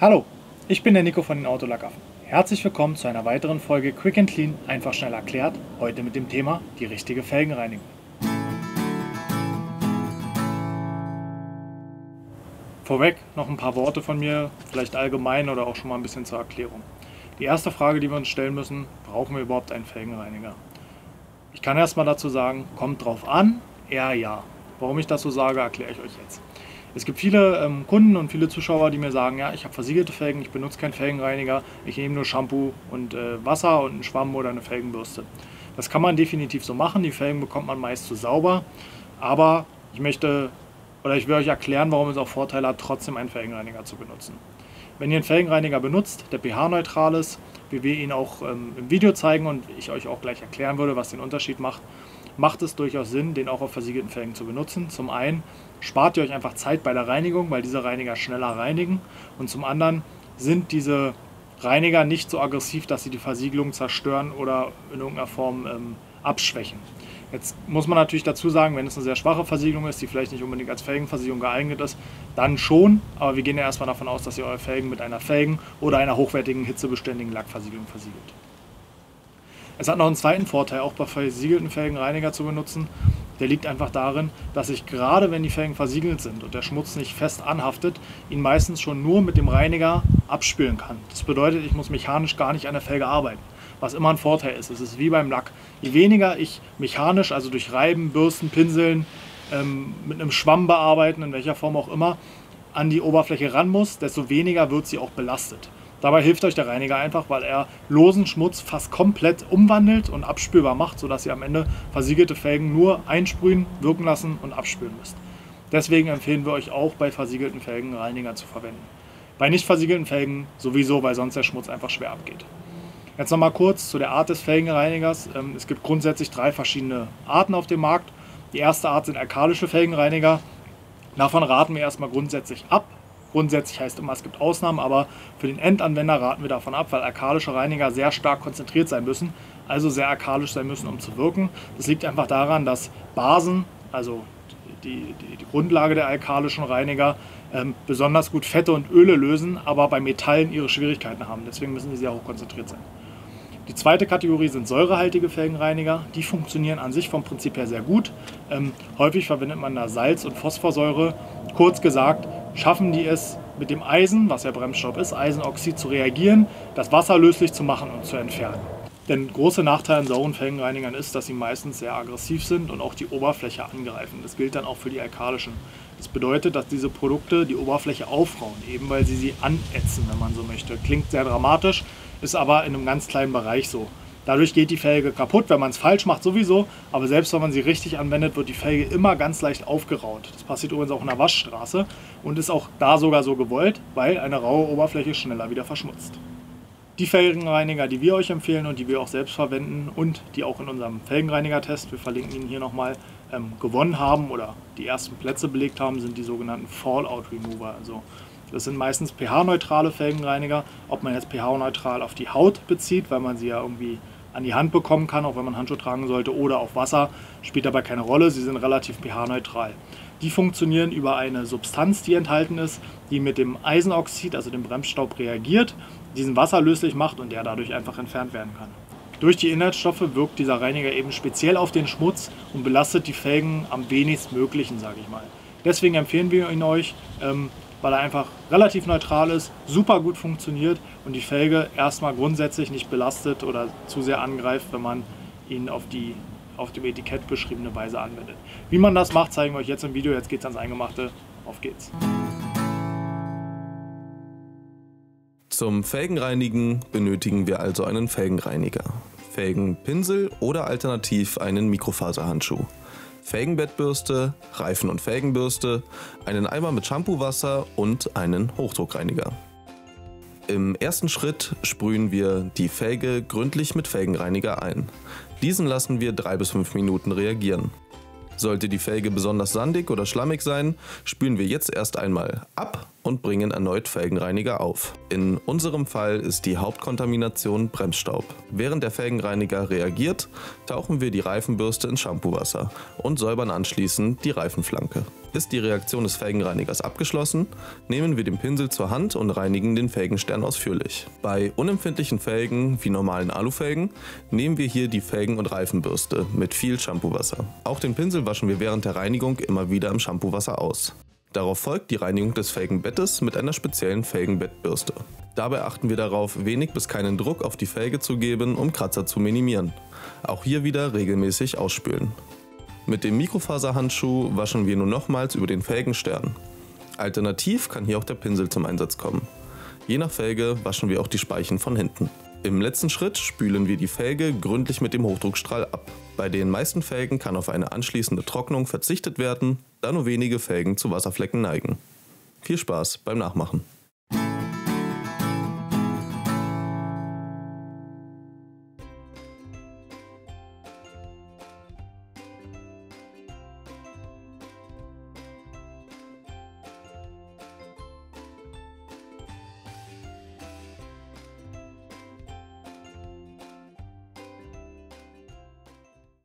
Hallo, ich bin der Nico von den Autolackaffen. Herzlich willkommen zu einer weiteren Folge Quick and Clean, einfach schnell erklärt, heute mit dem Thema die richtige Felgenreinigung. Vorweg noch ein paar Worte von mir, vielleicht allgemein oder auch schon mal ein bisschen zur Erklärung. Die erste Frage, die wir uns stellen müssen, brauchen wir überhaupt einen Felgenreiniger? Ich kann erstmal dazu sagen, kommt drauf an, eher ja. Warum ich das so sage, erkläre ich euch jetzt. Es gibt viele Kunden und viele Zuschauer, die mir sagen, ja, ich habe versiegelte Felgen, ich benutze keinen Felgenreiniger, ich nehme nur Shampoo und Wasser und einen Schwamm oder eine Felgenbürste. Das kann man definitiv so machen, die Felgen bekommt man meist zu sauber, aber ich will euch erklären, warum es auch Vorteile hat, trotzdem einen Felgenreiniger zu benutzen. Wenn ihr einen Felgenreiniger benutzt, der pH-neutral ist, wie wir ihn auch im Video zeigen und ich euch auch gleich erklären würde, was den Unterschied macht, macht es durchaus Sinn, den auch auf versiegelten Felgen zu benutzen. Zum einen spart ihr euch einfach Zeit bei der Reinigung, weil diese Reiniger schneller reinigen. Und zum anderen sind diese Reiniger nicht so aggressiv, dass sie die Versiegelung zerstören oder in irgendeiner Form abschwächen. Jetzt muss man natürlich dazu sagen, wenn es eine sehr schwache Versiegelung ist, die vielleicht nicht unbedingt als Felgenversiegelung geeignet ist, dann schon, aber wir gehen ja erstmal davon aus, dass ihr eure Felgen mit einer Felgen- oder einer hochwertigen, hitzebeständigen Lackversiegelung versiegelt. Es hat noch einen zweiten Vorteil, auch bei versiegelten Felgen Reiniger zu benutzen. Der liegt einfach darin, dass ich gerade, wenn die Felgen versiegelt sind und der Schmutz nicht fest anhaftet, ihn meistens schon nur mit dem Reiniger abspülen kann. Das bedeutet, ich muss mechanisch gar nicht an der Felge arbeiten, was immer ein Vorteil ist. Es ist wie beim Lack. Je weniger ich mechanisch, also durch Reiben, Bürsten, Pinseln, mit einem Schwamm bearbeiten, in welcher Form auch immer, an die Oberfläche ran muss, desto weniger wird sie auch belastet. Dabei hilft euch der Reiniger einfach, weil er losen Schmutz fast komplett umwandelt und abspülbar macht, sodass ihr am Ende versiegelte Felgen nur einsprühen, wirken lassen und abspülen müsst. Deswegen empfehlen wir euch auch, bei versiegelten Felgen Reiniger zu verwenden. Bei nicht versiegelten Felgen sowieso, weil sonst der Schmutz einfach schwer abgeht. Jetzt nochmal kurz zu der Art des Felgenreinigers. Es gibt grundsätzlich drei verschiedene Arten auf dem Markt. Die erste Art sind alkalische Felgenreiniger. Davon raten wir erstmal grundsätzlich ab. Grundsätzlich heißt immer, es gibt Ausnahmen, aber für den Endanwender raten wir davon ab, weil alkalische Reiniger sehr stark konzentriert sein müssen, also sehr alkalisch sein müssen, um zu wirken. Das liegt einfach daran, dass Basen, also die Grundlage der alkalischen Reiniger, besonders gut Fette und Öle lösen, aber bei Metallen ihre Schwierigkeiten haben. Deswegen müssen die sehr hoch konzentriert sein. Die zweite Kategorie sind säurehaltige Felgenreiniger. Die funktionieren an sich vom Prinzip her sehr gut. Häufig verwendet man da Salz- und Phosphorsäure. Kurz gesagt, schaffen die es, mit dem Eisen, was ja Bremsstaub ist, Eisenoxid zu reagieren, das Wasser löslich zu machen und zu entfernen. Denn große Nachteil an sauren Felgenreinigern ist, dass sie meistens sehr aggressiv sind und auch die Oberfläche angreifen. Das gilt dann auch für die alkalischen. Das bedeutet, dass diese Produkte die Oberfläche aufrauen, eben weil sie anätzen, wenn man so möchte. Klingt sehr dramatisch, ist aber in einem ganz kleinen Bereich so. Dadurch geht die Felge kaputt, wenn man es falsch macht sowieso, aber selbst wenn man sie richtig anwendet, wird die Felge immer ganz leicht aufgeraut. Das passiert übrigens auch in der Waschstraße und ist auch da sogar so gewollt, weil eine raue Oberfläche schneller wieder verschmutzt. Die Felgenreiniger, die wir euch empfehlen und die wir auch selbst verwenden und die auch in unserem Felgenreiniger-Test, wir verlinken ihn hier nochmal, gewonnen haben oder die ersten Plätze belegt haben, sind die sogenannten Fallout Remover. Also das sind meistens pH-neutrale Felgenreiniger, ob man jetzt pH-neutral auf die Haut bezieht, weil man sie ja irgendwie an die Hand bekommen kann, auch wenn man Handschuhe tragen sollte, oder auf Wasser, spielt dabei keine Rolle, sie sind relativ pH-neutral. Die funktionieren über eine Substanz, die enthalten ist, die mit dem Eisenoxid, also dem Bremsstaub, reagiert, diesen wasserlöslich macht und der dadurch einfach entfernt werden kann. Durch die Inhaltsstoffe wirkt dieser Reiniger eben speziell auf den Schmutz und belastet die Felgen am wenigstmöglichen, sage ich mal. Deswegen empfehlen wir ihn euch, weil er einfach relativ neutral ist, super gut funktioniert und die Felge erstmal grundsätzlich nicht belastet oder zu sehr angreift, wenn man ihn auf dem Etikett beschriebene Weise anwendet. Wie man das macht, zeigen wir euch jetzt im Video. Jetzt geht's ans Eingemachte. Auf geht's! Zum Felgenreinigen benötigen wir also einen Felgenreiniger, Felgenpinsel oder alternativ einen Mikrofaserhandschuh, Felgenbettbürste, Reifen- und Felgenbürste, einen Eimer mit Shampoo-Wasser und einen Hochdruckreiniger. Im ersten Schritt sprühen wir die Felge gründlich mit Felgenreiniger ein. Diesen lassen wir 3 bis 5 Minuten reagieren. Sollte die Felge besonders sandig oder schlammig sein, spülen wir jetzt erst einmal ab und bringen erneut Felgenreiniger auf. In unserem Fall ist die Hauptkontamination Bremsstaub. Während der Felgenreiniger reagiert, tauchen wir die Reifenbürste in Shampoo-Wasser und säubern anschließend die Reifenflanke. Ist die Reaktion des Felgenreinigers abgeschlossen, nehmen wir den Pinsel zur Hand und reinigen den Felgenstern ausführlich. Bei unempfindlichen Felgen wie normalen Alufelgen nehmen wir hier die Felgen- und Reifenbürste mit viel Shampoo-Wasser. Auch den Pinsel waschen wir während der Reinigung immer wieder im Shampoo-Wasser aus. Darauf folgt die Reinigung des Felgenbettes mit einer speziellen Felgenbettbürste. Dabei achten wir darauf, wenig bis keinen Druck auf die Felge zu geben, um Kratzer zu minimieren. Auch hier wieder regelmäßig ausspülen. Mit dem Mikrofaserhandschuh waschen wir nun nochmals über den Felgenstern. Alternativ kann hier auch der Pinsel zum Einsatz kommen. Je nach Felge waschen wir auch die Speichen von hinten. Im letzten Schritt spülen wir die Felge gründlich mit dem Hochdruckstrahl ab. Bei den meisten Felgen kann auf eine anschließende Trocknung verzichtet werden, da nur wenige Felgen zu Wasserflecken neigen. Viel Spaß beim Nachmachen!